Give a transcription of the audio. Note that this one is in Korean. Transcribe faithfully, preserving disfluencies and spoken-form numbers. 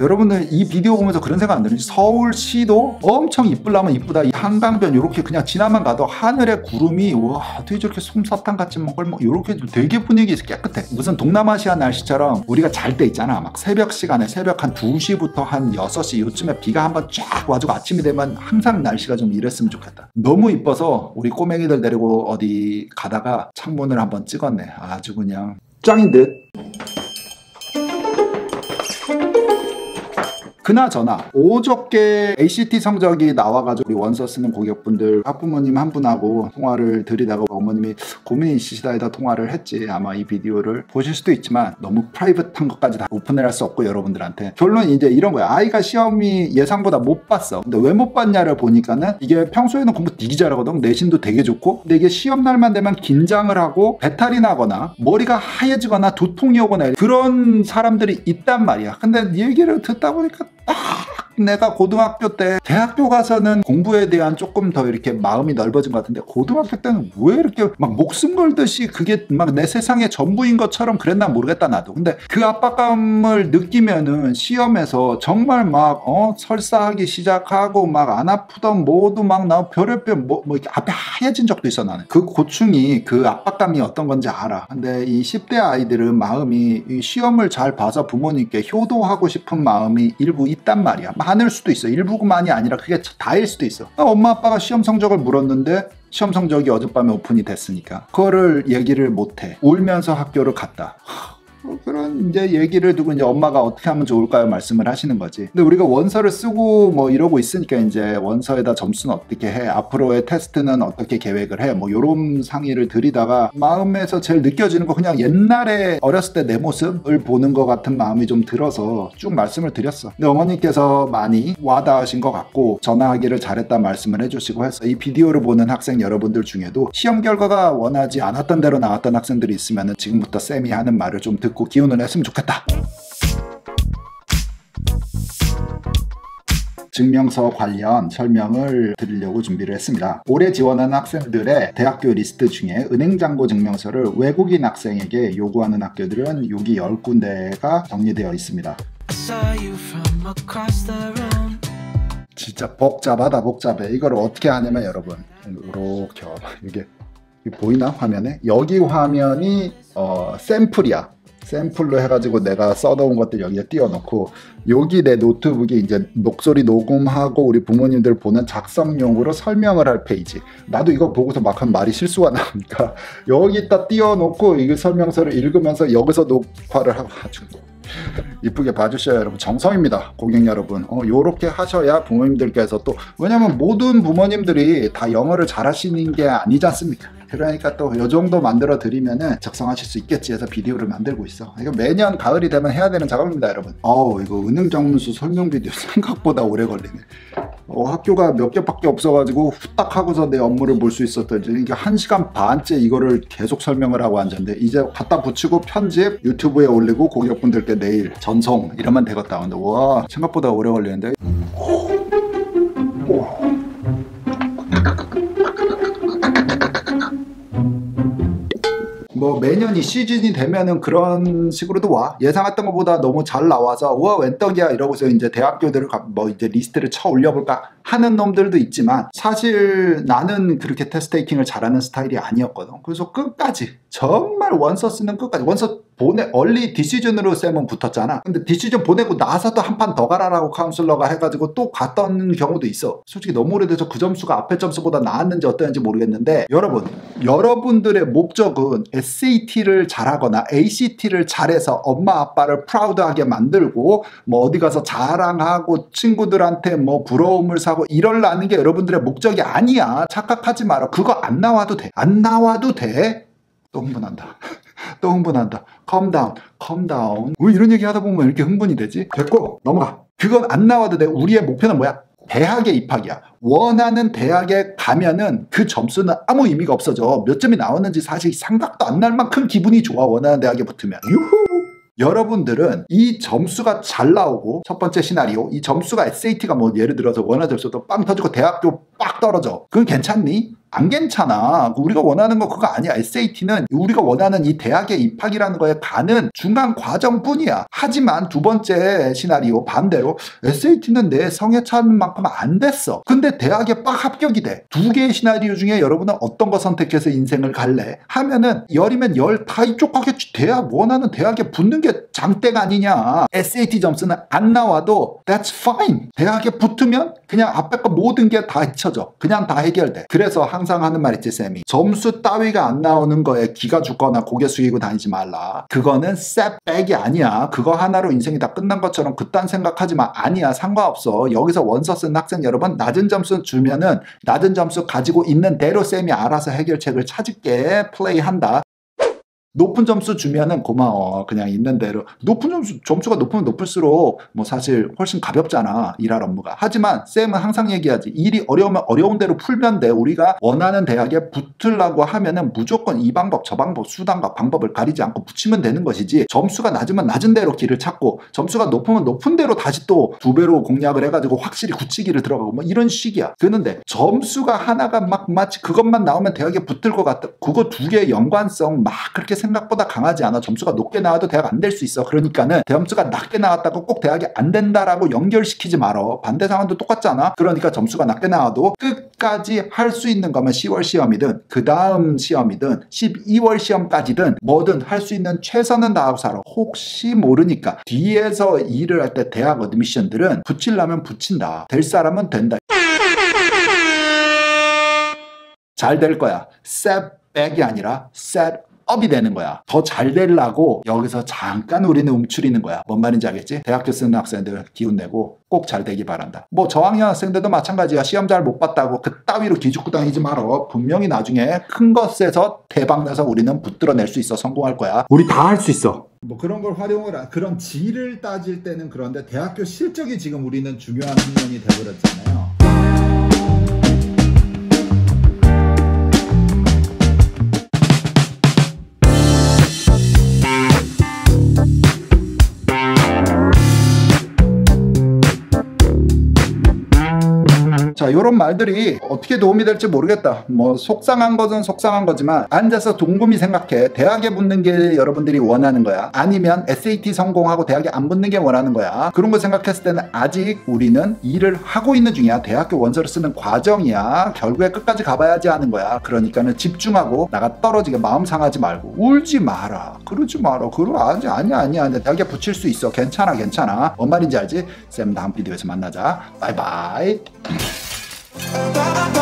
여러분들 이 비디오 보면서 그런 생각 안 들어요? 서울시도 엄청 이쁘려면 이쁘다. 이 한강변 이렇게 그냥 지나만 가도 하늘에 구름이 와 어떻게 저렇게 솜사탕같이 먹을먹 이렇게 되게 분위기 깨끗해. 무슨 동남아시아 날씨처럼 우리가 잘 때 있잖아. 막 새벽 시간에 새벽 한 두 시부터 한 여섯 시 요쯤에 비가 한번 쫙 와주고 아침이 되면 항상 날씨가 좀 이랬으면 좋겠다. 너무 이뻐서 우리 꼬맹이들 데리고 어디 가다가 창문을 한번 찍었네. 아주 그냥 짱인 듯. 그나저나 어저께 에이씨티 성적이 나와가지고 우리 원서 쓰는 고객분들 학부모님 한 분하고 통화를 드리다가 어머님이 고민이 있으시다에다 통화를 했지. 아마 이 비디오를 보실 수도 있지만 너무 프라이빗한 것까지 다 오픈을 할 수 없고 여러분들한테 결론이 이제 이런 거야. 아이가 시험이 예상보다 못 봤어. 근데 왜 못 봤냐를 보니까는 이게 평소에는 공부 되게 잘하거든. 내신도 되게 좋고 근데 이게 시험날만 되면 긴장을 하고 배탈이 나거나 머리가 하얘지거나 두통이 오거나 그런 사람들이 있단 말이야. 근데 네 얘기를 듣다 보니까 딱 내가 고등학교 때 대학교 가서는 공부에 대한 조금 더 이렇게 마음이 넓어진 것 같은데 고등학교 때는 왜 이렇게 막 목숨 걸듯이 그게 막 내 세상의 전부인 것처럼 그랬나 모르겠다 나도. 근데 그 압박감을 느끼면은 시험에서 정말 막 어 설사하기 시작하고 막 안 아프던 모두 막 나 별의별 뭐, 뭐 이렇게 앞에 하얘진 적도 있어. 나는 그 고충이 그 압박감이 어떤 건지 알아. 근데 이 십 대 아이들은 마음이 이 시험을 잘 봐서 부모님께 효도하고 싶은 마음이 일부 있단 말이야. 많을 수도 있어. 일부만이 아니라 그게 다일 수도 있어. 아, 엄마 아빠가 시험 성적을 물었는데 시험 성적이 어젯밤에 오픈이 됐으니까 그거를 얘기를 못해. 울면서 학교를 갔다. 그런 이제 얘기를 두고 이제 엄마가 어떻게 하면 좋을까요 말씀을 하시는 거지. 근데 우리가 원서를 쓰고 뭐 이러고 있으니까 이제 원서에다 점수는 어떻게 해, 앞으로의 테스트는 어떻게 계획을 해, 뭐 요런 상의를 드리다가 마음에서 제일 느껴지는 거 그냥 옛날에 어렸을 때 내 모습을 보는 것 같은 마음이 좀 들어서 쭉 말씀을 드렸어. 근데 어머니께서 많이 와닿으신 것 같고 전화하기를 잘했다 말씀을 해주시고 해서 이 비디오를 보는 학생 여러분들 중에도 시험 결과가 원하지 않았던 대로 나왔던 학생들이 있으면 지금부터 쌤이 하는 말을 좀 듣고 듣고 기운을 냈으면 좋겠다. 증명서 관련 설명을 드리려고 준비를 했습니다. 올해 지원하는 학생들의 대학교 리스트 중에 은행잔고 증명서를 외국인 학생에게 요구하는 학교들은 여기 열 군데가 정리되어 있습니다. 진짜 복잡하다 복잡해. 이걸 어떻게 하냐면 여러분 이렇게 이게 보이나 화면에? 여기 화면이 어, 샘플이야. 샘플로 해가지고 내가 써놓은 것들 여기에 띄워놓고 여기 내 노트북이 이제 목소리 녹음하고 우리 부모님들 보는 작성용으로 설명을 할 페이지. 나도 이거 보고서 막 한 말이 실수가 나니까 여기다 띄워놓고 이 설명서를 읽으면서 여기서 녹화를 하고 아주 이쁘게 봐주셔야 여러분 정성입니다. 고객 여러분 어, 요렇게 하셔야 부모님들께서 또 왜냐면 모든 부모님들이 다 영어를 잘하시는 게 아니지 않습니까? 그러니까 또 요 정도 만들어 드리면은 작성하실 수 있겠지 해서 비디오를 만들고 있어. 이거 매년 가을이 되면 해야 되는 작업입니다 여러분. 어우 이거 은행장문서 설명 비디오 생각보다 오래 걸리네. 어, 학교가 몇 개밖에 없어가지고 후딱 하고서 내 업무를 볼 수 있었던 이게 한 시간 반째 이거를 계속 설명을 하고 앉았는데 이제 갖다 붙이고 편집 유튜브에 올리고 고객분들께 내일 전송 이러면 되겠다. 근데 와 생각보다 오래 걸리는데 뭐 매년 이 시즌이 되면은 그런 식으로도 와. 예상했던 것보다 너무 잘 나와서 우와 웬떡이야 이러고서 이제 대학교들을 뭐 이제 리스트를 쳐 올려볼까 하는 놈들도 있지만 사실 나는 그렇게 테스트 테이킹을 잘하는 스타일이 아니었거든. 그래서 끝까지 정말 원서 쓰는 끝까지 원서 보내 얼리 디시즌으로 쌤은 붙었잖아. 근데 디시즌 보내고 나서도 한 판 더 가라라고 카운슬러가 해가지고 또 갔던 경우도 있어. 솔직히 너무 오래돼서 그 점수가 앞에 점수보다 나았는지 어땠는지 모르겠는데 여러분 여러분들의 목적은 에스에이티를 잘하거나 에이씨티를 잘해서 엄마 아빠를 프라우드하게 만들고 뭐 어디 가서 자랑하고 친구들한테 뭐 부러움을 사고 이러려는 게 여러분들의 목적이 아니야. 착각하지 마라. 그거 안 나와도 돼. 안 나와도 돼. 또 흥분한다. 또 흥분한다. calm down, calm down. 왜 이런 얘기 하다 보면 이렇게 흥분이 되지? 됐고 넘어가. 그건 안 나와도 돼. 우리의 목표는 뭐야? 대학에 입학이야. 원하는 대학에 가면은 그 점수는 아무 의미가 없어져. 몇 점이 나왔는지 사실 상각도 안 날 만큼 기분이 좋아. 원하는 대학에 붙으면. 유후! 여러분들은 이 점수가 잘 나오고 첫 번째 시나리오 이 점수가 에스에이티가 뭐 예를 들어서 원하는 점수도 빵 터지고 대학교 빡 떨어져. 그건 괜찮니? 안 괜찮아. 우리가 원하는 거 그거 아니야. 에스에이티는 우리가 원하는 이 대학의 입학이라는 거에 가는 중간 과정뿐이야. 하지만 두 번째 시나리오 반대로 에스에이티는 내 성에 차는 만큼 안 됐어. 근데 대학에 빡 합격이 돼. 두 개의 시나리오 중에 여러분은 어떤 거 선택해서 인생을 갈래? 하면은 열이면 열 다 이쪽 가겠지. 대학 원하는 대학에 붙는 게 장땡 아니냐. 에스에이티 점수는 안 나와도 that's fine. 대학에 붙으면 그냥 앞에 거 모든 게 다 잊혀져. 그냥 다 해결돼. 그래서 항상 하는 말 있지, 쌤이. 점수 따위가 안 나오는 거에 기가 죽거나 고개 숙이고 다니지 말라. 그거는 셋백이 아니야. 그거 하나로 인생이 다 끝난 것처럼 그딴 생각하지 마. 아니야, 상관없어. 여기서 원서 쓴 학생 여러분, 낮은 점수 주면은 낮은 점수 가지고 있는 대로 쌤이 알아서 해결책을 찾을게. 플레이한다. 높은 점수 주면은 고마워. 그냥 있는 대로. 높은 점수, 점수가 높으면 높을수록 뭐 사실 훨씬 가볍잖아. 일할 업무가. 하지만 쌤은 항상 얘기하지. 일이 어려우면 어려운 대로 풀면 돼. 우리가 원하는 대학에 붙으려고 하면은 무조건 이 방법, 저 방법, 수단과 방법을 가리지 않고 붙이면 되는 것이지. 점수가 낮으면 낮은 대로 길을 찾고 점수가 높으면 높은 대로 다시 또 두 배로 공략을 해가지고 확실히 굳히기를 들어가고 뭐 이런 식이야. 그런데 점수가 하나가 막 마치 그것만 나오면 대학에 붙을 것 같다. 그거 두 개의 연관성 막 그렇게 생각보다 강하지 않아. 점수가 높게 나와도 대학 안 될 수 있어. 그러니까는 점수가 낮게 나왔다고 꼭 대학이 안 된다라고 연결시키지 말어. 반대 상황도 똑같잖아. 그러니까 점수가 낮게 나와도 끝까지 할 수 있는 거면 시월 시험이든 그 다음 시험이든 십이월 시험까지든 뭐든 할 수 있는 최선은 다하고 살아. 혹시 모르니까. 뒤에서 일을 할 때 대학 어드미션들은 붙이려면 붙인다. 될 사람은 된다. 잘 될 거야. 셋백이 아니라 셋 업이 되는 거야. 더 잘 되려고 여기서 잠깐 우리는 움츠리는 거야. 뭔 말인지 알겠지? 대학교 쓰는 학생들 기운내고 꼭 잘 되기 바란다. 뭐 저학년 학생들도 마찬가지야. 시험 잘 못 봤다고 그 따위로 기죽고 다니지 말어. 분명히 나중에 큰 것에서 대박나서 우리는 붙들어낼 수 있어. 성공할 거야. 우리 다 할 수 있어. 뭐 그런 걸 활용을 하, 그런 질을 따질 때는 그런데 대학교 실적이 지금 우리는 중요한 측면이 되어버렸잖아요. 자, 이런 말들이 어떻게 도움이 될지 모르겠다. 뭐 속상한 것은 속상한 거지만 앉아서 곰곰이 생각해. 대학에 붙는 게 여러분들이 원하는 거야? 아니면 에스에이티 성공하고 대학에 안 붙는 게 원하는 거야? 그런 거 생각했을 때는 아직 우리는 일을 하고 있는 중이야. 대학교 원서를 쓰는 과정이야. 결국에 끝까지 가봐야지 하는 거야. 그러니까는 집중하고 나가 떨어지게 마음 상하지 말고 울지 마라. 그러지 마라. 그러 아니 아니 아니 아니. 대학에 붙일 수 있어. 괜찮아 괜찮아. 뭔 말인지 알지? 쌤 다음 비디오에서 만나자. 바이바이. Bye.